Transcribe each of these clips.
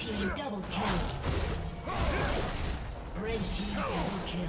Blue team double kill. Red team double kill.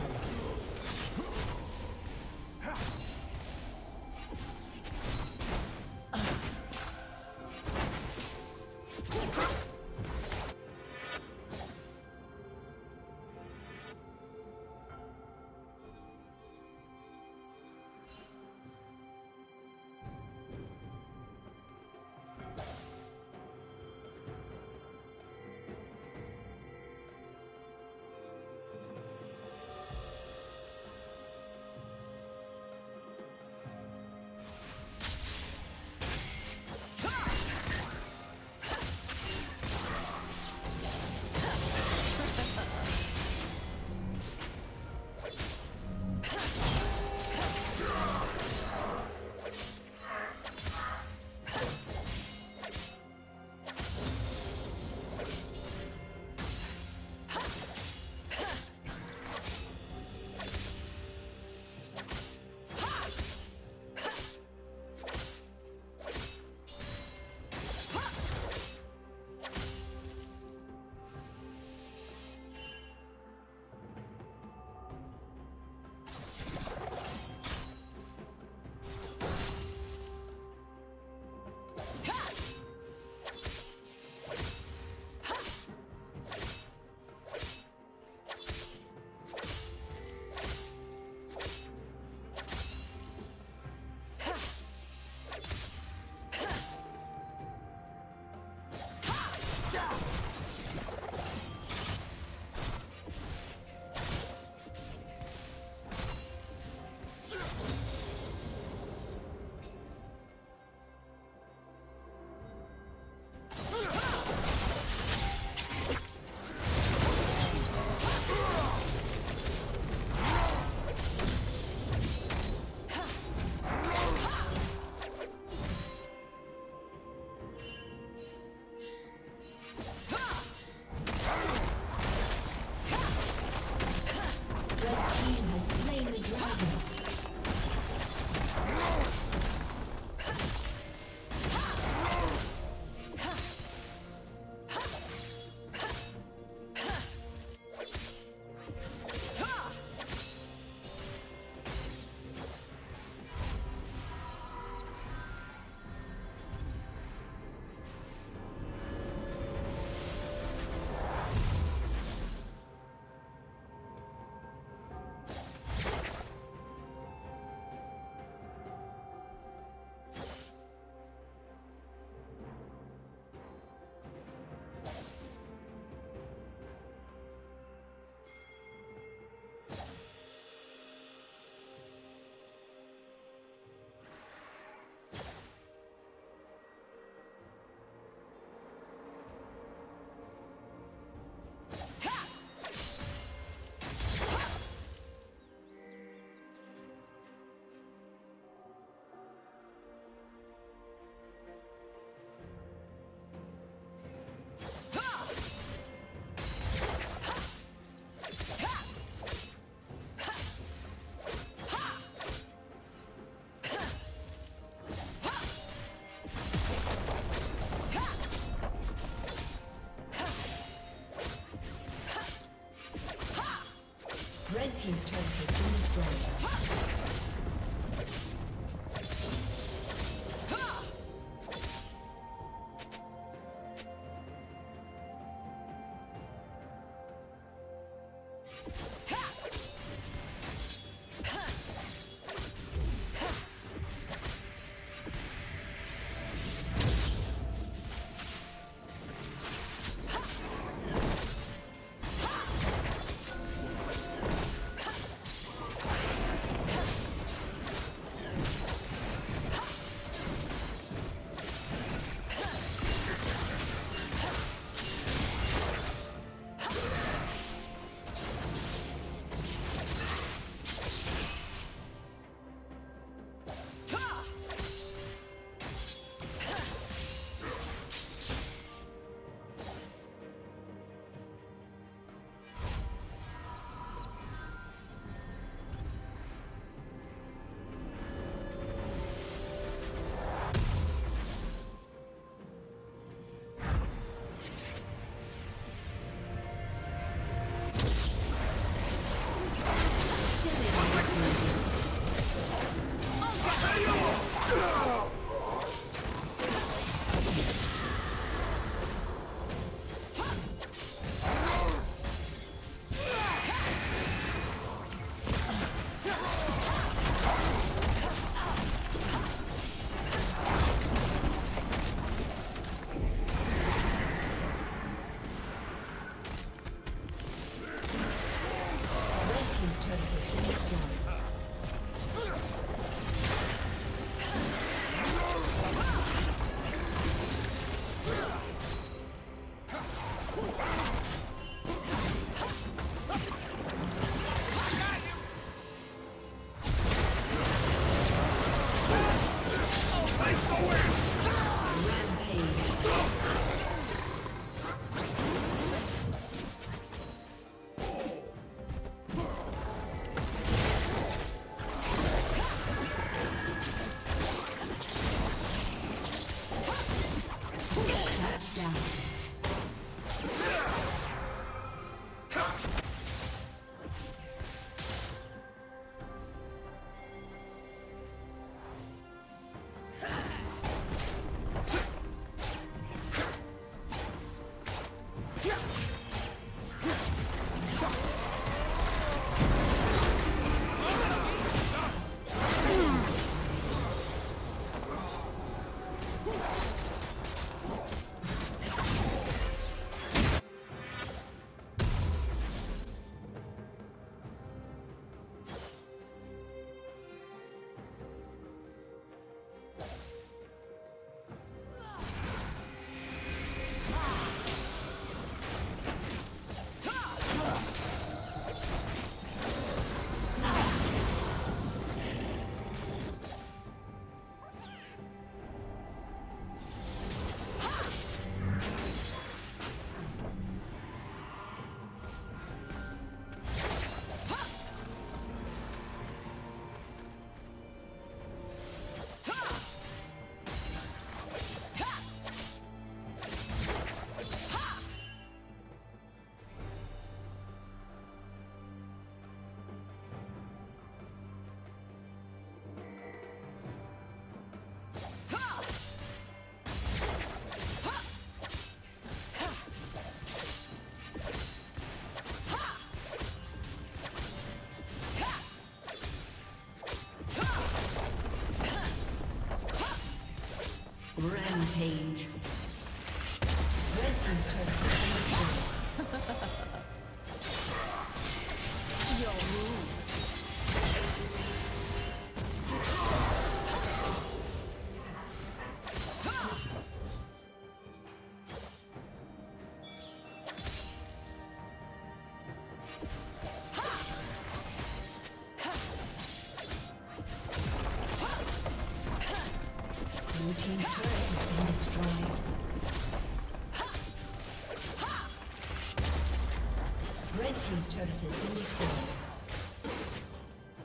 Red team's turret has been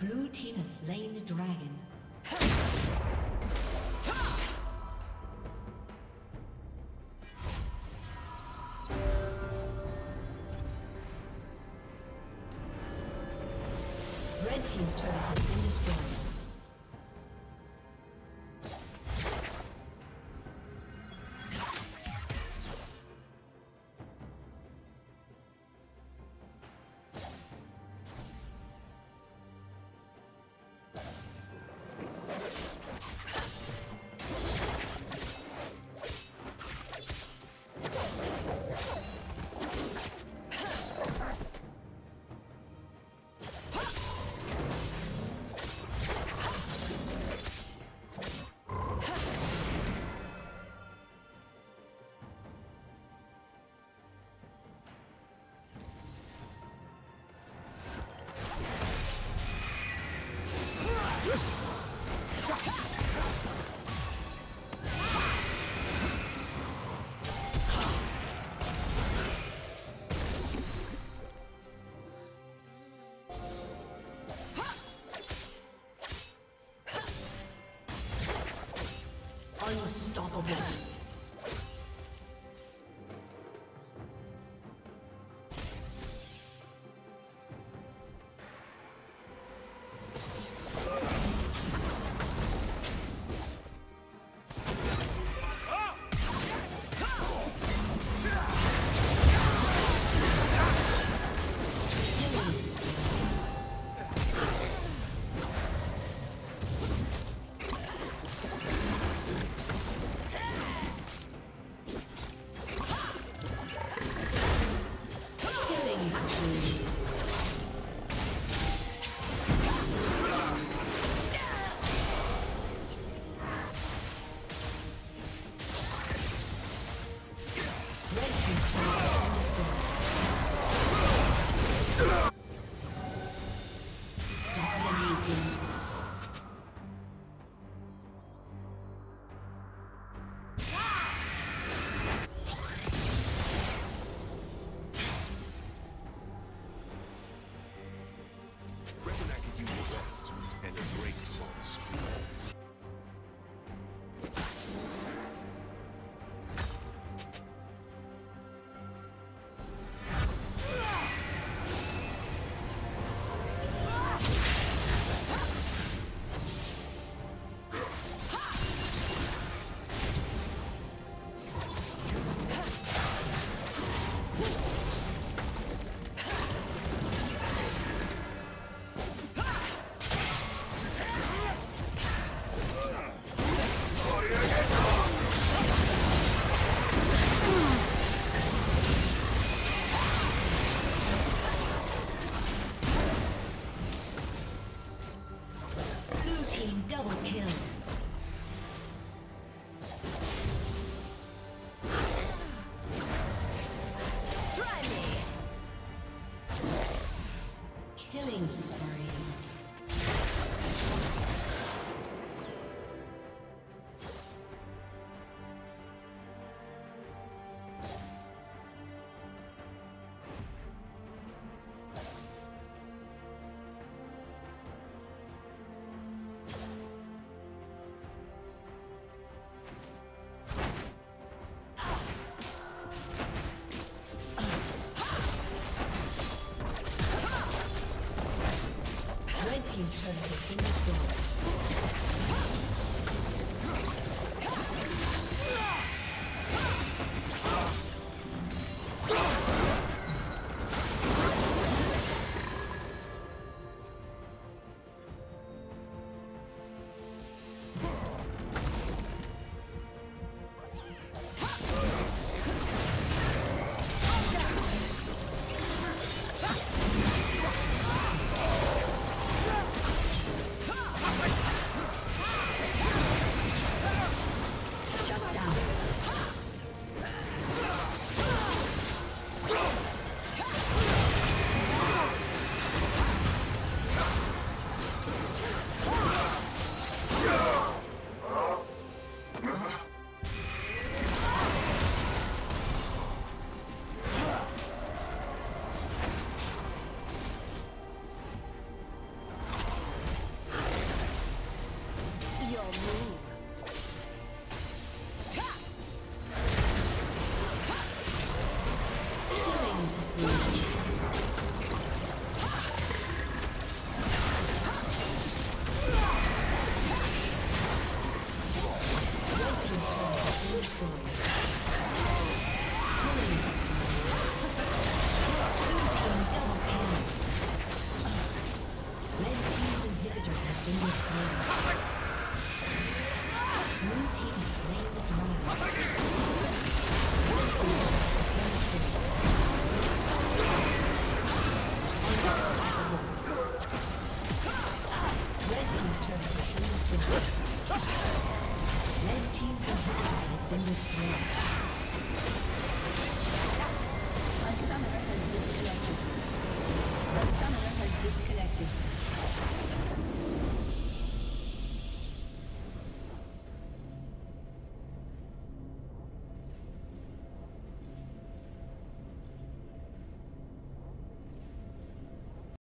Blue team has slain the dragon. Red team's turret has been destroyed. Unstoppable. A summoner has disconnected.